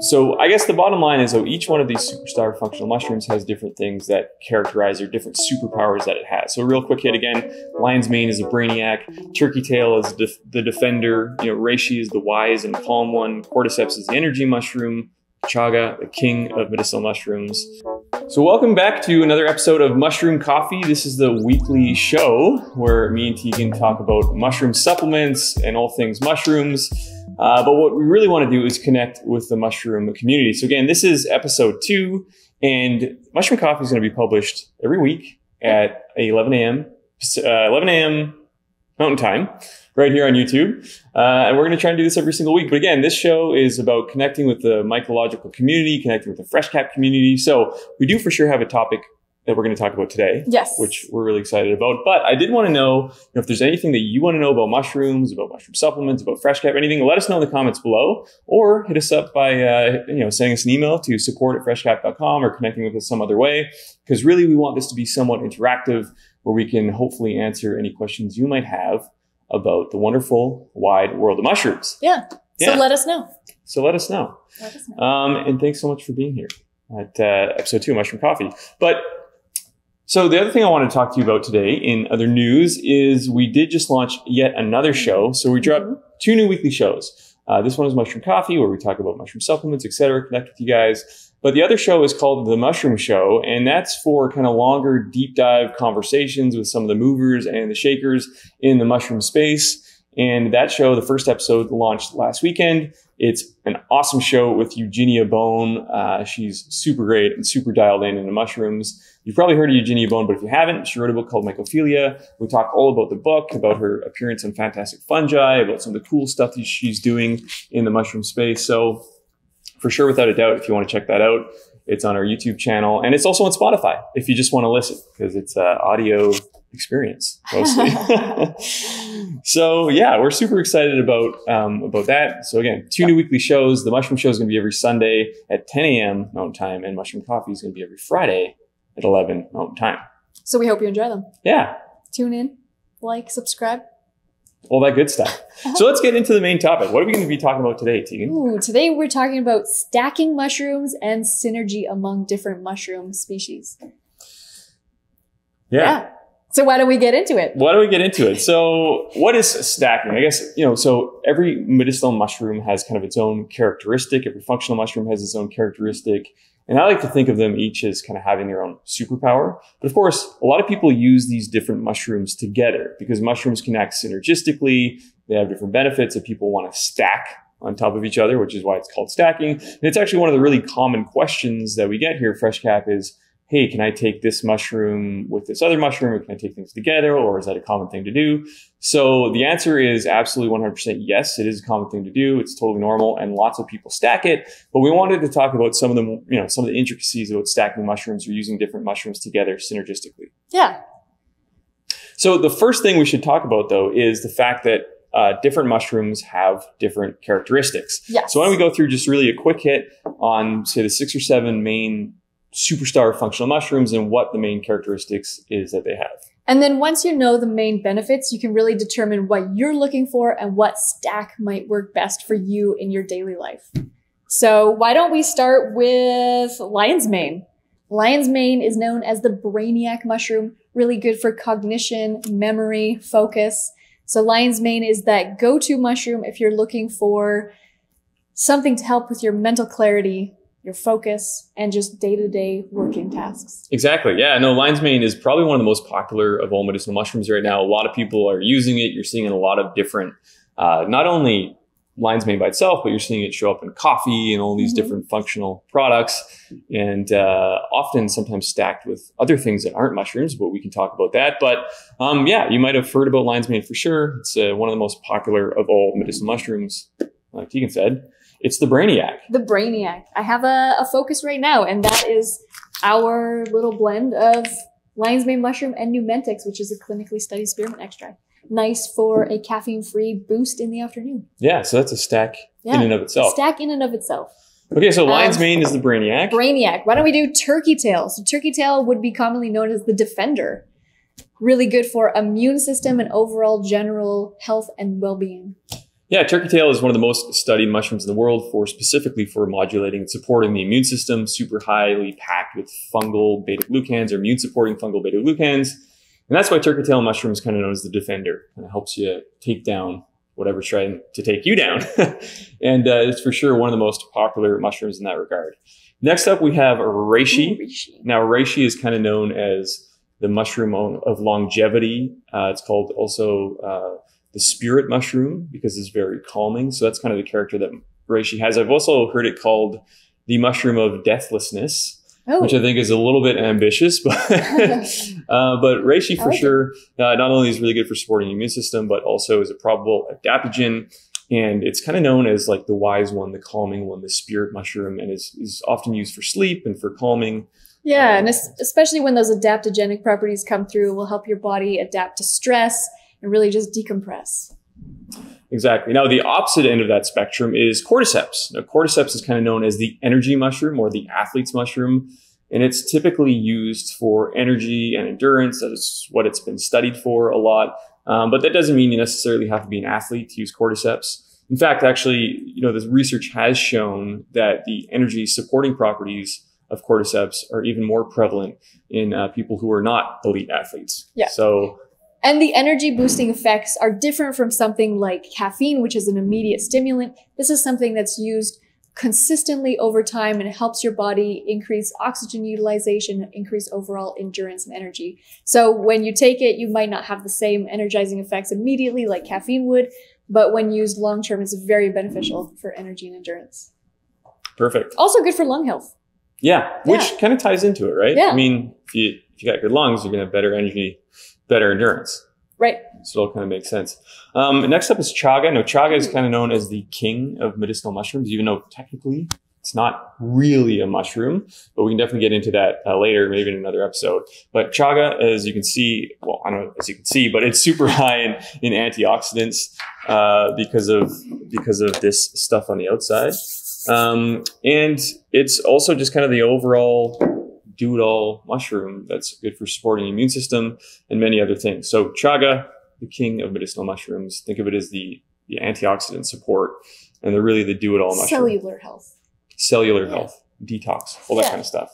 So I guess the bottom line is, oh, each one of these superstar functional mushrooms has different things that characterize or different superpowers that it has. So real quick hit again, Lion's Mane is a brainiac, Turkey Tail is the defender, Reishi is the wise and calm one, Cordyceps is the energy mushroom, Chaga, the king of medicinal mushrooms. So welcome back to another episode of Mushroom Coffee. This is the weekly show where me and Tegan talk about mushroom supplements and all things mushrooms. But what we really want to do is connect with the mushroom community. So again, this is episode 2, and Mushroom Coffee is going to be published every week at 11 a.m. Mountain Time, right here on YouTube. And we're going to try and do this every single week. But again, this show is about connecting with the mycological community, connecting with the FreshCap community. So we do for sure have a topic that we're going to talk about today. Yes. Which we're really excited about. But I did want to know, if there's anything that you want to know about mushrooms, about mushroom supplements, about FreshCap, anything, let us know in the comments below, or hit us up by, sending us an email to support@freshcap.com, or connecting with us some other way. Because really we want this to be somewhat interactive, where we can hopefully answer any questions you might have about the wonderful wide world of mushrooms. Yeah. So let us know. And thanks so much for being here at episode 2 of Mushroom Coffee. So the other thing I want to talk to you about today in other news is we did just launch yet another show. So we dropped 2 new weekly shows. This one is Mushroom Coffee, where we talk about mushroom supplements, etc., connect with you guys. But the other show is called The Mushroom Show, and that's for kind of longer deep dive conversations with some of the movers and the shakers in the mushroom space. And that show, the first episode, launched last weekend. It's an awesome show with Eugenia Bone. She's super great and super dialed in into mushrooms. You've probably heard of Eugenia Bone, but if you haven't, she wrote a book called Mycophilia. We talk all about the book, about her appearance on Fantastic Fungi, about some of the cool stuff that she's doing in the mushroom space. So for sure, without a doubt, if you want to check that out, it's on our YouTube channel. And it's also on Spotify if you just want to listen, because it's audio experience mostly. So yeah, we're super excited about that. So again, 2 new weekly shows. The Mushroom Show is going to be every Sunday at 10 a.m. Mountain Time, and Mushroom Coffee is going to be every Friday at 11 Mountain Time. So we hope you enjoy them. Yeah. Tune in, like, subscribe. All that good stuff. So let's get into the main topic. What are we going to be talking about today, Tegan? Ooh, today we're talking about stacking mushrooms and synergy among different mushroom species. Yeah. So why don't we get into it? So what is stacking? I guess, so every medicinal mushroom has kind of its own characteristic. Every functional mushroom has its own characteristic. And I like to think of them each as kind of having their own superpower. But of course, a lot of people use these different mushrooms together because mushrooms can act synergistically. They have different benefits that people want to stack on top of each other, which is why it's called stacking. And it's actually one of the really common questions that we get here at FreshCap is, hey, can I take this mushroom with this other mushroom, or can I take things together, or is that a common thing to do? So the answer is absolutely 100% yes, it is a common thing to do. It's totally normal, and lots of people stack it. But we wanted to talk about some of the, some of the intricacies about stacking mushrooms or using different mushrooms together synergistically. Yeah. So the first thing we should talk about, though, is the fact that different mushrooms have different characteristics. Yes. So why don't we go through just really a quick hit on, say, the 6 or 7 main superstar functional mushrooms and what the main characteristics is that they have. And then once you know the main benefits, you can really determine what you're looking for and what stack might work best for you in your daily life. So why don't we start with Lion's Mane? Lion's Mane is known as the brainiac mushroom, really good for cognition, memory, focus. So Lion's Mane is that go-to mushroom if you're looking for something to help with your mental clarity, your focus, and just day-to-day working tasks. Exactly. Yeah. No, Lion's Mane is probably one of the most popular of all medicinal mushrooms right now. A lot of people are using it. You're seeing it in a lot of different, not only Lion's Mane by itself, but you're seeing it show up in coffee and all these different functional products, and often sometimes stacked with other things that aren't mushrooms, but we can talk about that. But yeah, you might have heard about Lion's Mane for sure. It's one of the most popular of all medicinal mushrooms, like Tegan said. It's the brainiac. The brainiac. I have a focus right now, and that is our little blend of Lion's Mane mushroom and Numentex, which is a clinically studied spearmint extract. Nice for a caffeine-free boost in the afternoon. Yeah, so that's a stack in and of itself. Stack in and of itself. Okay, so Lion's Mane is the brainiac. Brainiac. Why don't we do Turkey Tail? So Turkey Tail would be commonly known as the defender. Really good for immune system and overall general health and well-being. Yeah, turkey tail is one of the most studied mushrooms in the world specifically for modulating and supporting the immune system, super highly packed with fungal beta-glucans or immune-supporting fungal beta-glucans. And that's why turkey tail mushroom is kind of known as the defender. And it helps you take down whatever's trying to take you down. And it's for sure one of the most popular mushrooms in that regard. Next up, we have reishi. Now, reishi is kind of known as the mushroom of longevity. It's called also the spirit mushroom because it's very calming. So that's kind of the character that reishi has. I've also heard it called the mushroom of deathlessness, which I think is a little bit ambitious, but reishi for sure not only is really good for supporting the immune system, but also is a probable adaptogen. And it's kind of known as like the wise one, the calming one, the spirit mushroom, and is often used for sleep and for calming. Yeah, and especially when those adaptogenic properties come through, it will help your body adapt to stress and really just decompress. Exactly. Now, the opposite end of that spectrum is cordyceps. Now, cordyceps is kind of known as the energy mushroom or the athlete's mushroom, and it's typically used for energy and endurance. That is what it's been studied for a lot. But that doesn't mean you necessarily have to be an athlete to use cordyceps. In fact, actually, you know, this research has shown that the energy supporting properties of cordyceps are even more prevalent in people who are not elite athletes. Yeah. So, and the energy boosting effects are different from something like caffeine, which is an immediate stimulant. This is something that's used consistently over time, and it helps your body increase oxygen utilization, increase overall endurance and energy. So when you take it, you might not have the same energizing effects immediately like caffeine would, but when used long-term, it's very beneficial for energy and endurance. Perfect. Also good for lung health. Yeah, which kind of ties into it, right? Yeah. I mean, if you got good lungs, you're gonna have better energy, better endurance. Right. So it all kind of makes sense. Next up is chaga. Now, chaga is kind of known as the king of medicinal mushrooms, even though technically it's not really a mushroom, but we can definitely get into that later, maybe in another episode. But chaga, as you can see, well, I don't know as you can see, but it's super high in antioxidants because of this stuff on the outside. And it's also just kind of the overall do-it-all mushroom that's good for supporting the immune system and many other things. So chaga, the king of medicinal mushrooms, think of it as the antioxidant support, and they're really the do-it-all mushroom. Cellular health. Cellular health, detox, all that kind of stuff.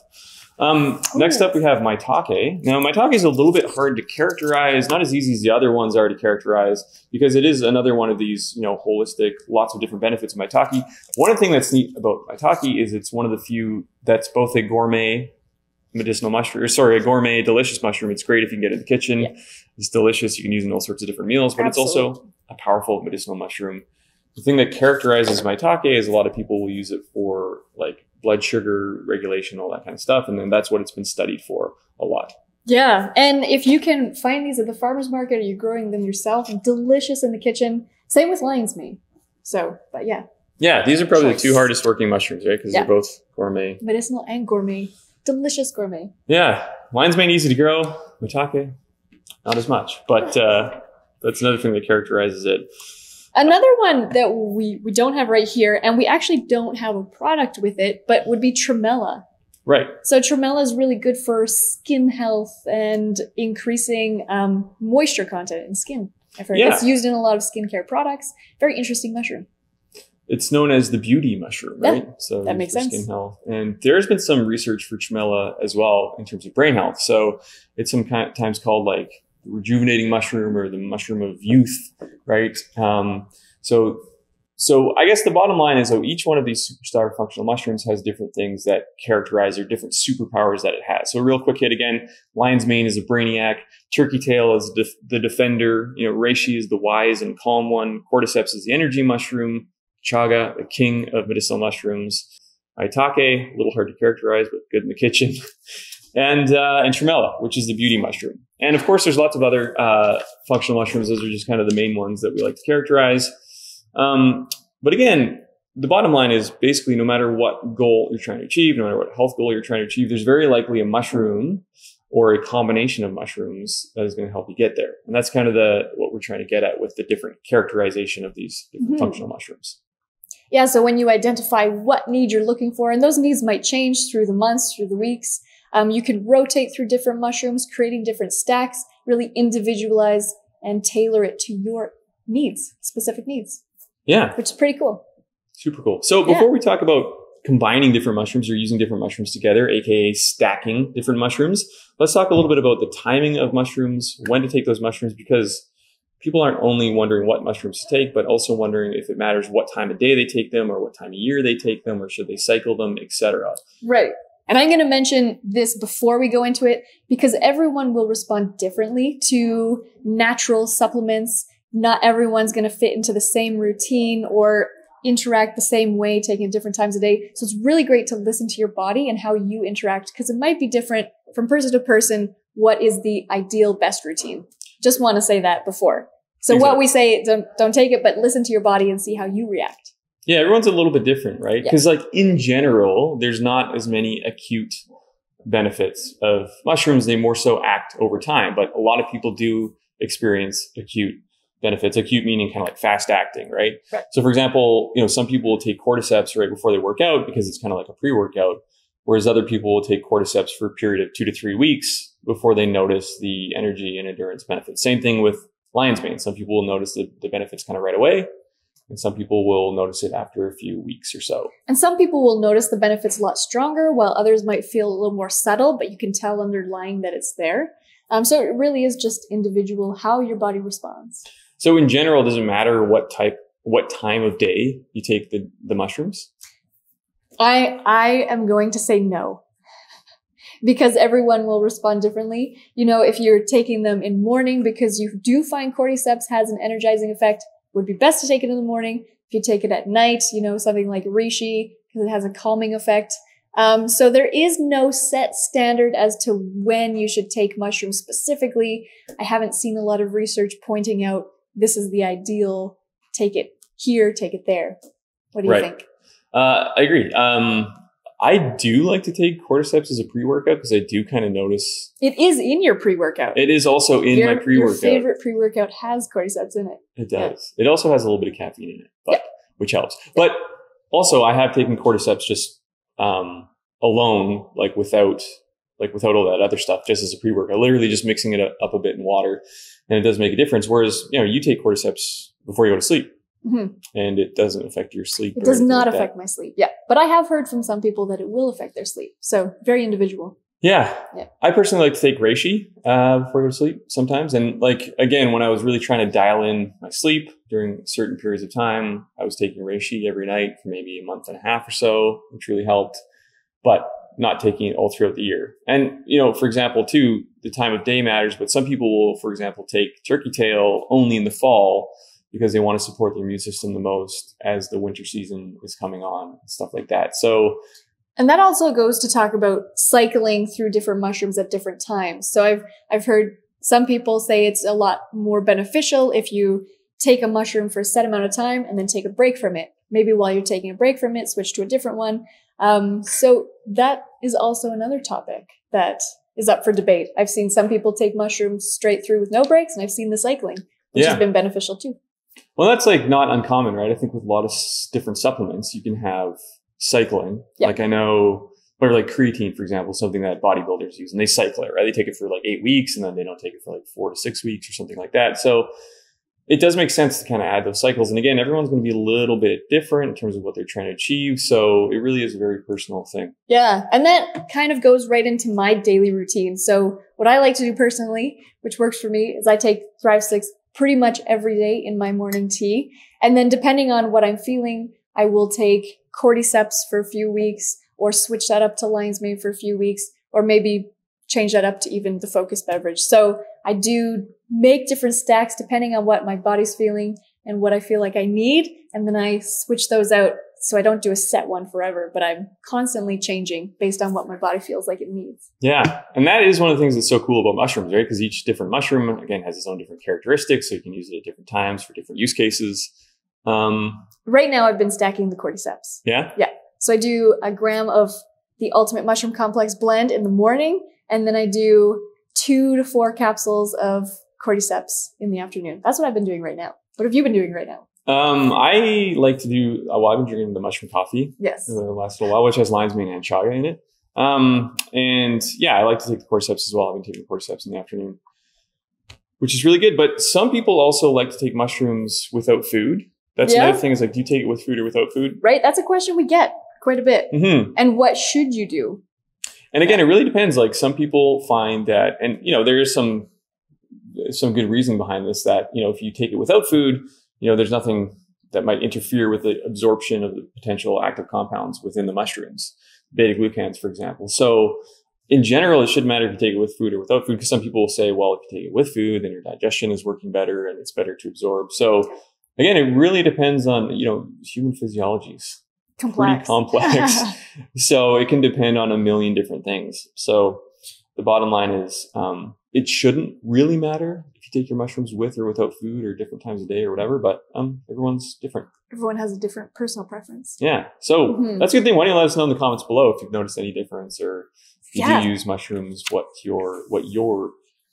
Next up, we have maitake. Now, maitake is a little bit hard to characterize, not as easy as the other ones are to characterize, because it is another one of these, you know, holistic, lots of different benefits of maitake. One thing that's neat about maitake is it's one of the few that's both a gourmet medicinal mushroom, or sorry, a gourmet delicious mushroom. It's great if you can get it in the kitchen. Yeah. It's delicious. You can use it in all sorts of different meals, but Absolutely. It's also a powerful medicinal mushroom. The thing that characterizes maitake is a lot of people will use it for like blood sugar regulation, all that kind of stuff. And then that's what it's been studied for a lot. Yeah. And if you can find these at the farmer's market or you're growing them yourself, delicious in the kitchen. Same with lion's mane. So, but yeah. Yeah. These are probably the two hardest working mushrooms, right? Because they're both gourmet. Medicinal and gourmet. Delicious gourmet. Yeah. Lion's mane easy to grow. Maitake, not as much. But that's another thing that characterizes it. Another one that we don't have right here, and we actually don't have a product with it, but would be Tremella. Right. So Tremella is really good for skin health and increasing moisture content in skin. I've heard it's used in a lot of skincare products. Very interesting mushroom. It's known as the beauty mushroom, right? Yeah, so that makes sense. Skin health. And there's been some research for Tremella as well in terms of brain health. So it's sometimes called like the rejuvenating mushroom or the mushroom of youth, right? So I guess the bottom line is each one of these superstar functional mushrooms has different things that characterize or different superpowers that it has. So a real quick hit again, lion's mane is a brainiac, turkey tail is the defender, you know, reishi is the wise and calm one, cordyceps is the energy mushroom, chaga, the king of medicinal mushrooms, maitake, a little hard to characterize, but good in the kitchen, and tremella, which is the beauty mushroom. And of course, there's lots of other functional mushrooms. Those are just kind of the main ones that we like to characterize. But again, the bottom line is basically no matter what goal you're trying to achieve, no matter what health goal you're trying to achieve, there's very likely a mushroom or a combination of mushrooms that is going to help you get there. And that's kind of what we're trying to get at with the different characterization of these different functional mushrooms. Yeah, so when you identify what need you're looking for, and those needs might change through the months, through the weeks, you can rotate through different mushrooms, creating different stacks, really individualize and tailor it to your needs, specific needs. Yeah. Which is pretty cool. Super cool. So before we talk about combining different mushrooms or using different mushrooms together, aka stacking different mushrooms, let's talk a little bit about the timing of mushrooms, when to take those mushrooms, because people aren't only wondering what mushrooms to take, but also wondering if it matters what time of day they take them or what time of year they take them or should they cycle them, etc. Right. And I'm going to mention this before we go into it because everyone will respond differently to natural supplements. Not everyone's going to fit into the same routine or interact the same way, taking at different times a day. So it's really great to listen to your body and how you interact because it might be different from person to person. What is the ideal best routine? Just want to say that before. So exactly. What we say, don't take it, but listen to your body and see how you react. Yeah, everyone's a little bit different, right? Because like in general, there's not as many acute benefits of mushrooms. They more so act over time, but a lot of people do experience acute benefits. Acute meaning kind of like fast acting, right? So for example, you know, some people will take cordyceps right before they work out because it's kind of like a pre-workout, whereas other people will take cordyceps for a period of 2 to 3 weeks before they notice the energy and endurance benefits. Same thing with lion's mane. Some people will notice the benefits kind of right away, and some people will notice it after a few weeks or so. And some people will notice the benefits a lot stronger, while others might feel a little more subtle, but you can tell underlying that it's there. So it really is just individual, how your body responds. So in general, it doesn't matter what time of day you take the mushrooms? I am going to say no, because everyone will respond differently. You know, if you're taking them in morning, because you do find cordyceps has an energizing effect, would be best to take it in the morning. If you take it at night, you know, something like reishi, because it has a calming effect. So there is no set standard as to when you should take mushrooms specifically. I haven't seen a lot of research pointing out this is the ideal, take it here, take it there. What do you think? I agree. I do like to take cordyceps as a pre-workout because I do kind of notice. It is in your pre-workout. It is also in my pre-workout. Your favorite pre-workout has cordyceps in it. It does. Yeah. It also has a little bit of caffeine in it, but, which helps. But also I have taken cordyceps just alone, like without all that other stuff, just as a pre-workout, literally just mixing it up a bit in water, and it does make a difference. Whereas, you know, you take cordyceps before you go to sleep, and it doesn't affect your sleep. It does not affect my sleep. Yeah. But I have heard from some people that it will affect their sleep. So very individual. Yeah. I personally like to take reishi before I go to sleep sometimes. And like, again, when I was really trying to dial in my sleep during certain periods of time, I was taking reishi every night for maybe a month and a half or so, which really helped, but not taking it all throughout the year. And, you know, for example, too, the time of day matters, but some people will, for example, take turkey tail only in the fall because they want to support their immune system the most as the winter season is coming on and stuff like that. So, and that also goes to talk about cycling through different mushrooms at different times. So I've heard some people say it's a lot more beneficial if you take a mushroom for a set amount of time and then take a break from it. Maybe while you're taking a break from it, switch to a different one. So that is also another topic that is up for debate. I've seen some people take mushrooms straight through with no breaks, and I've seen the cycling, which has been beneficial too. Well, that's like not uncommon, right? I think with a lot of different supplements, you can have cycling. Like I know, or like creatine, for example, something that bodybuilders use, and they cycle it, right? They take it for like 8 weeks and then they don't take it for like 4 to 6 weeks or something like that. So it does make sense to kind of add those cycles. And again, everyone's going to be a little bit different in terms of what they're trying to achieve. So it really is a very personal thing. Yeah. And that kind of goes right into my daily routine. So what I like to do personally, which works for me, is I take Thrive Sticks pretty much every day in my morning tea. And then depending on what I'm feeling, I will take cordyceps for a few weeks or switch that up to lion's mane for a few weeks, or maybe change that up to even the focus beverage. So I do make different stacks depending on what my body's feeling and what I feel like I need. And then I switch those out so I don't do a set one forever, but I'm constantly changing based on what my body feels like it needs. Yeah. And that is one of the things that's so cool about mushrooms, right? Because each different mushroom, again, has its own different characteristics. So you can use it at different times for different use cases. Right now I've been stacking the cordyceps. Yeah? Yeah. So I do a gram of the Ultimate Mushroom Complex blend in the morning, and then I do 2 to 4 capsules of cordyceps in the afternoon. That's what I've been doing right now. What have you been doing right now? I like to do, well, I've been drinking the mushroom coffee. Yes. The last little while, which has lion's mane and chaga in it. And yeah, I like to take the cordyceps as well. I've been taking cordyceps in the afternoon, which is really good. But some people also like to take mushrooms without food. That's another thing is like, do you take it with food or without food? Right. That's a question we get quite a bit. Mm-hmm. And what should you do? And again, it really depends. Like some people find that, and you know, there is some good reason behind this that, you know, if you take it without food, you know, there's nothing that might interfere with the absorption of the potential active compounds within the mushrooms, beta glucans, for example. So in general, it shouldn't matter if you take it with food or without food, because some people will say, well, if you take it with food, then your digestion is working better and it's better to absorb. So again, it really depends on, you know, human physiologies. Complex. Pretty complex. So it can depend on a million different things. So the bottom line is it shouldn't really matter if you take your mushrooms with or without food or different times of day or whatever, but everyone's different. Everyone has a different personal preference. Yeah. So that's a good thing. Why don't you let us know in the comments below if you've noticed any difference, or if you do use mushrooms, what your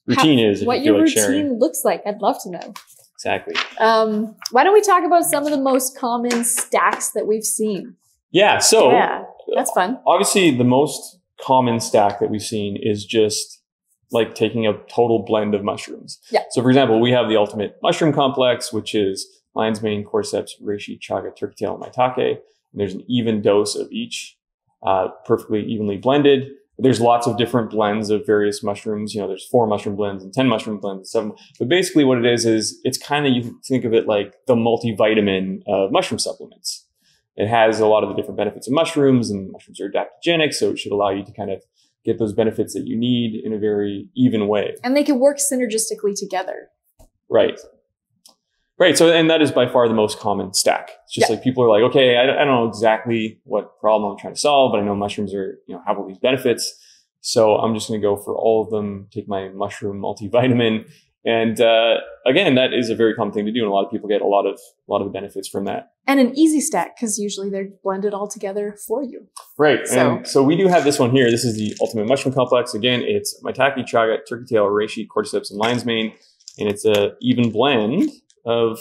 routine is. What your routine looks like. I'd love to know. Exactly. Why don't we talk about some of the most common stacks that we've seen? Yeah. So that's fun. Obviously, the most common stack that we've seen is just like taking a total blend of mushrooms. Yeah. So for example, we have the Ultimate Mushroom Complex, which is Lion's Mane, Cordyceps, Reishi, Chaga, Turkey Tail, and Maitake. And there's an even dose of each, perfectly evenly blended. There's lots of different blends of various mushrooms. You know, there's 4 mushroom blends and 10 mushroom blends and 7. But basically what it is it's kind of, you can think of it like the multivitamin of mushroom supplements. It has a lot of the different benefits of mushrooms, and mushrooms are adaptogenic. So it should allow you to kind of get those benefits that you need in a very even way. And they can work synergistically together. Right. Right. So, and that is by far the most common stack. It's just like people are like, okay, I don't know exactly what problem I'm trying to solve, but I know mushrooms are, you know, have all these benefits. So I'm just going to go for all of them, take my mushroom multivitamin. And, again, that is a very common thing to do. And a lot of people get a lot of the benefits from that. And an easy stack, because usually they're blended all together for you. Right. So, and so we do have this one here. This is the Ultimate Mushroom Complex. Again, it's Maitake, Chaga, Turkey Tail, Reishi, Cordyceps, and Lion's Mane. And it's a even blend of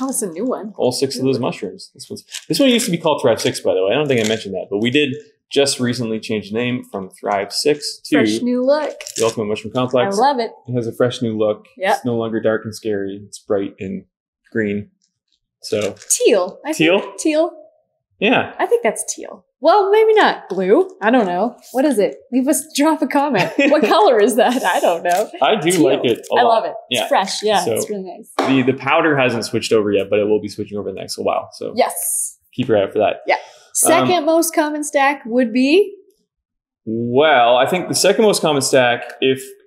that's a new one. All 6 of those mushrooms. This one used to be called Thrive Sticks, by the way. I don't think I mentioned that, but we did just recently change the name from Thrive Sticks to Fresh New Look. The Ultimate Mushroom Complex. I love it. It has a fresh new look. Yep. It's no longer dark and scary. It's bright and green. So teal. Teal. Yeah. I think that's teal. Well, maybe not blue. I don't know. What is it? Drop a comment. What color is that? I don't know. I do like it a lot. I love it. Yeah. It's fresh. Yeah, so it's really nice. The powder hasn't switched over yet, but it will be switching over in the next little while. So yes, keep your eye out for that. Yeah. Second most common stack would be? Well, I think the second most common stack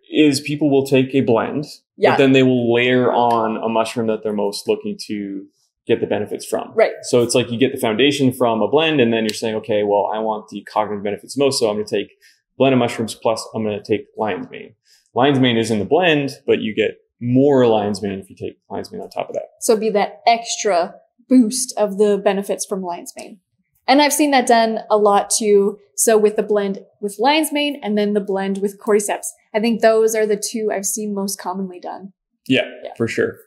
is people will take a blend, but then they will layer on a mushroom that they're most looking to get the benefits from. Right. So it's like you get the foundation from a blend, and then you're saying, okay, well, I want the cognitive benefits most, so I'm going to take blend of mushrooms plus I'm going to take Lion's Mane. Lion's Mane is in the blend, but you get more Lion's Mane if you take Lion's Mane on top of that. So it'd be that extra boost of the benefits from Lion's Mane. And I've seen that done a lot too. So with the blend with Lion's Mane and then the blend with Cordyceps, I think those are the 2 I've seen most commonly done. Yeah, for sure.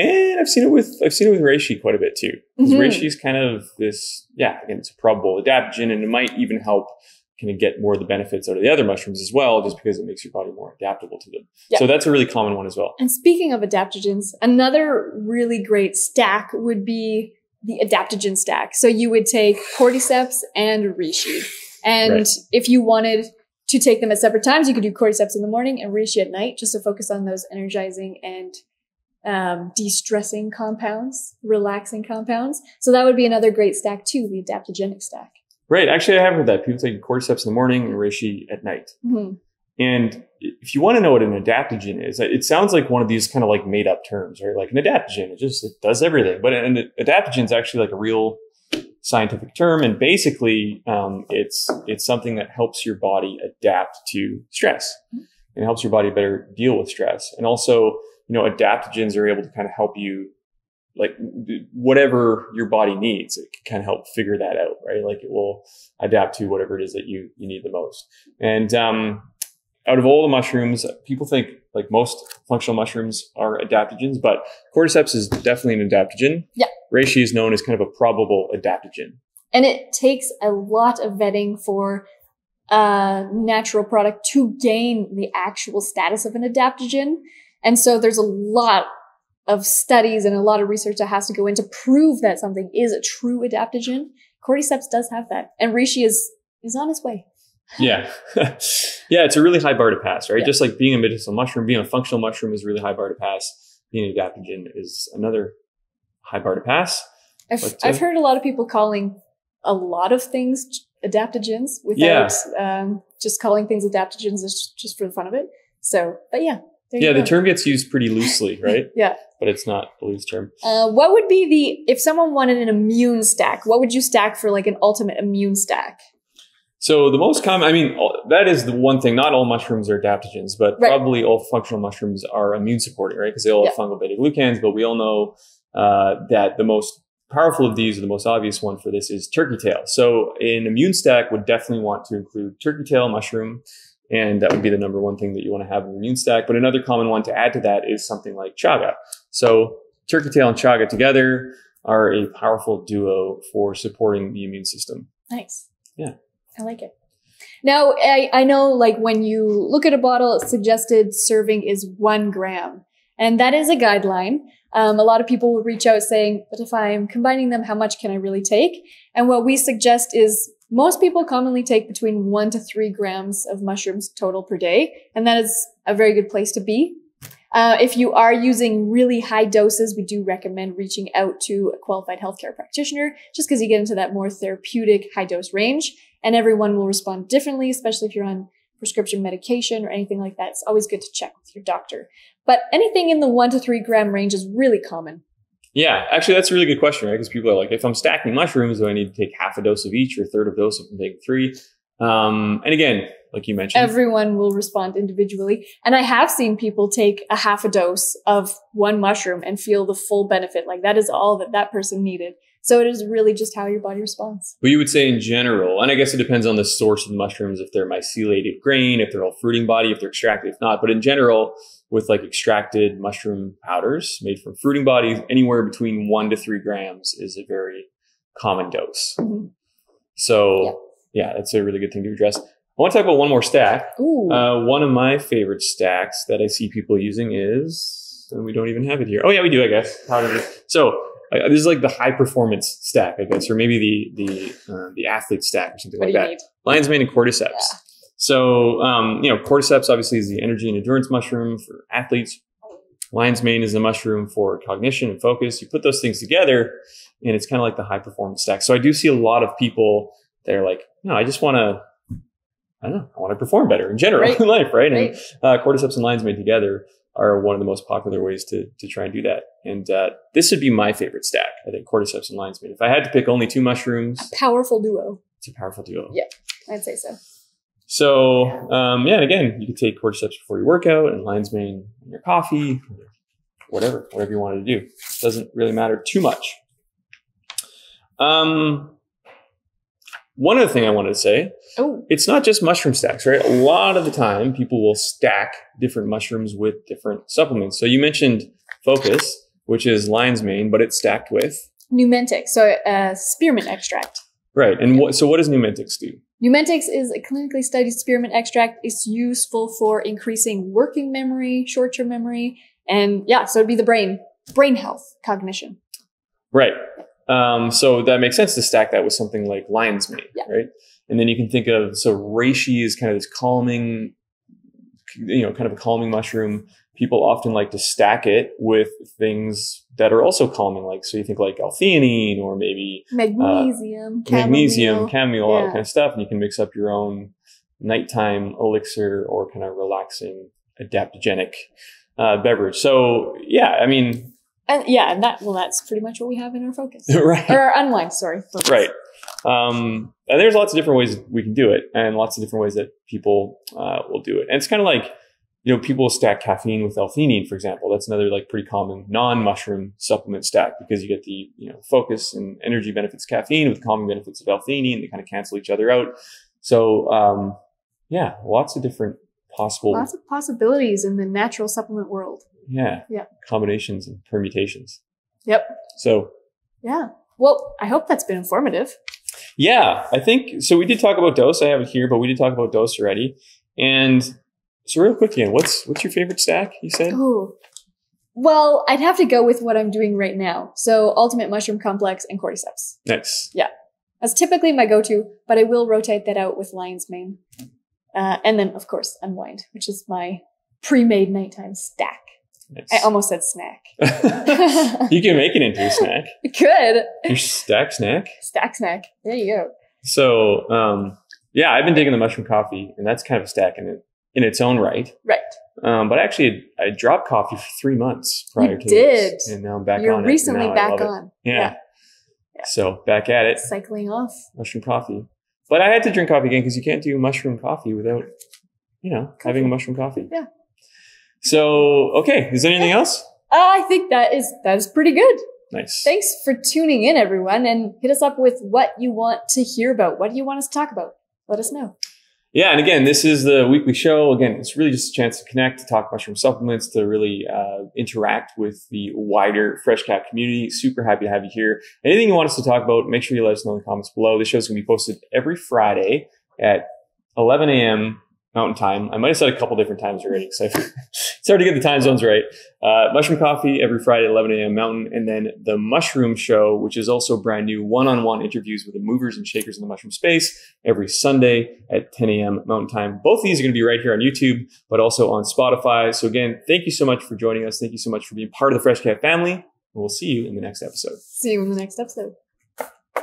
And I've seen it with Reishi quite a bit too. Because Reishi is kind of this, again, it's a probable adaptogen, and it might even help kind of get more of the benefits out of the other mushrooms as well, just because it makes your body more adaptable to them. Yeah. So that's a really common one as well. And speaking of adaptogens, another really great stack would be the adaptogen stack. So you would take Cordyceps and Reishi. And if you wanted to take them at separate times, you could do Cordyceps in the morning and Reishi at night, just to focus on those energizing and de-stressing compounds, relaxing compounds. So that would be another great stack too, the adaptogenic stack. Right. Actually, I have heard that. People take Cordyceps in the morning and Reishi at night. And if you want to know what an adaptogen is, it sounds like one of these kind of like made up terms, right? Like an adaptogen, it does everything. But an adaptogen is actually like a real scientific term. And basically, it's something that helps your body adapt to stress and helps your body better deal with stress. And also, you know, adaptogens are able to kind of help you, like whatever your body needs, it can kind of help figure that out, right? Like it will adapt to whatever it is that you need the most. And, out of all the mushrooms, people think like most functional mushrooms are adaptogens, but Cordyceps is definitely an adaptogen. Yeah. Reishi is known as kind of a probable adaptogen. And it takes a lot of vetting for a natural product to gain the actual status of an adaptogen. And so there's a lot of studies and a lot of research that has to go in to prove that something is a true adaptogen. Cordyceps does have that. And Reishi is on its way. Yeah. Yeah, it's a really high bar to pass, right? Yeah. Just like being a medicinal mushroom, being a functional mushroom is a really high bar to pass. Being an adaptogen is another high bar to pass. I've heard a lot of people calling a lot of things adaptogens without just calling things adaptogens just for the fun of it. So, but yeah. Yeah, the term gets used pretty loosely, right? Yeah. But it's not the loose term. What would be if someone wanted an immune stack, what would you stack for like an ultimate immune stack? So the most common, I mean, that is the one thing. Not all mushrooms are adaptogens, but probably all functional mushrooms are immune supporting, right? Because they all have fungal beta-glucans, but we all know that the most powerful of these, or the most obvious one for this, is turkey tail. So an immune stack would definitely want to include turkey tail mushroom, and that would be the number one thing that you want to have in an immune stack. But another common one to add to that is something like chaga. So turkey tail and chaga together are a powerful duo for supporting the immune system. Nice. Yeah. I like it. Now, I know like when you look at a bottle, suggested serving is 1 gram. And that is a guideline. A lot of people will reach out saying, but if I'm combining them, how much can I really take? And what we suggest is most people commonly take between 1 to 3 grams of mushrooms total per day. And that is a very good place to be. If you are using really high doses, we do recommend reaching out to a qualified healthcare practitioner, just because you get into that more therapeutic high dose range. And everyone will respond differently, especially if you're on prescription medication or anything like that. It's always good to check with your doctor. But anything in the 1 to 3 gram range is really common. Yeah, actually, that's a really good question, right? Because people are like, if I'm stacking mushrooms, do I need to take half a dose of each or a third of dose if I'm taking 3? And again, like you mentioned, everyone will respond individually. And I have seen people take a half a dose of one mushroom and feel the full benefit. Like that is all that that person needed. So it is really just how your body responds. But you would say in general, and I guess it depends on the source of the mushrooms, if they're myceliated grain, if they're all fruiting body, if they're extracted, if not. But in general, with like extracted mushroom powders made from fruiting bodies, anywhere between 1 to 3 grams is a very common dose. Mm-hmm. So yeah, that's a really good thing to address. I want to talk about one more stack. One of my favorite stacks that I see people using is, and we don't even have it here. Oh yeah, we do, I guess. So this is like the high performance stack, I guess, or maybe the athlete stack or something like that. Lion's Mane and Cordyceps. Yeah. So, you know, Cordyceps obviously is the energy and endurance mushroom for athletes. Lion's Mane is the mushroom for cognition and focus. You put those things together and it's kind of like the high performance stack. So I do see a lot of people that are like, no, I just want to, I don't know, I want to perform better in general in life, right? And Cordyceps and Lion's Mane together are one of the most popular ways to try and do that. And this would be my favorite stack, I think, Cordyceps and Lion's Mane. If I had to pick only 2 mushrooms. A powerful duo. It's a powerful duo. Yeah, I'd say so. So, yeah, and again, you could take Cordyceps before your workout and Lion's Mane in your coffee, whatever you wanted to do. It doesn't really matter too much. One other thing I wanted to say, it's not just mushroom stacks, right? A lot of the time people will stack different mushrooms with different supplements. So you mentioned focus, which is Lion's Mane, but it's stacked with? Numentex, so spearmint extract. Right. And so what does Numentex do? Numentex is a clinically studied spearmint extract. It's useful for increasing working memory, short-term memory, and yeah, so it'd be the brain health, cognition. Right. So that makes sense to stack that with something like Lion's Mane, right? And then you can think of, so reishi is kind of this calming, you know, kind of a calming mushroom. People often like to stack it with things that are also calming. Like, so you think like L-theanine or maybe chamomile, all that kind of stuff. And you can mix up your own nighttime elixir or kind of relaxing adaptogenic beverage. So yeah, I mean... And yeah, and that's pretty much what we have in our focus. Or our unwind, sorry. Focus. Right. And there's lots of different ways we can do it and lots of different ways that people will do it. And it's kind of like, you know, people stack caffeine with L-theanine, for example. That's another like pretty common non-mushroom supplement stack because you get the, you know, focus and energy benefits caffeine with calming benefits of L-theanine. They kind of cancel each other out. So yeah, lots of different lots of possibilities in the natural supplement world. Yeah. Yeah. Combinations and permutations. Yep. So. Yeah. Well, I hope that's been informative. Yeah. I think, so we did talk about dose. I have it here, but we did talk about dose already. And so real quick again, what's your favorite stack, you said? Well, I'd have to go with what I'm doing right now. So Ultimate Mushroom Complex and Cordyceps. Nice. Yeah. That's typically my go-to, but I will rotate that out with Lion's Mane. And then, of course, Unwind, which is my pre-made nighttime stack. Nice. I almost said snack. You can make it into a snack. I could. Your stack snack? Stack snack. There you go. So, yeah, I've been digging the mushroom coffee, and that's kind of a stack in its own right. Right. But actually, I dropped coffee for 3 months prior to this. And now I'm back on it. You're recently back on. Yeah. So back at it. Cycling off. Mushroom coffee. But I had to drink coffee again because you can't do mushroom coffee without, you know, having a mushroom coffee. Yeah. So, okay. Is there anything else? I think that is pretty good. Nice. Thanks for tuning in, everyone. And hit us up with what you want to hear about. What do you want us to talk about? Let us know. Yeah. And again, this is the weekly show. Again, it's really just a chance to connect, to talk mushroom supplements, to really interact with the wider FreshCap community. Super happy to have you here. Anything you want us to talk about, make sure you let us know in the comments below. This show's going to be posted every Friday at 11 a.m. Mountain Time. I might have said a couple different times already, so it's hard to get the time zones right. Mushroom Coffee every Friday at 11 a.m. Mountain. And then The Mushroom Show, which is also brand new, one-on-one interviews with the movers and shakers in the mushroom space every Sunday at 10 a.m. Mountain Time. Both of these are going to be right here on YouTube, but also on Spotify. So again, thank you so much for joining us. Thank you so much for being part of the FreshCap family. We'll see you in the next episode. See you in the next episode.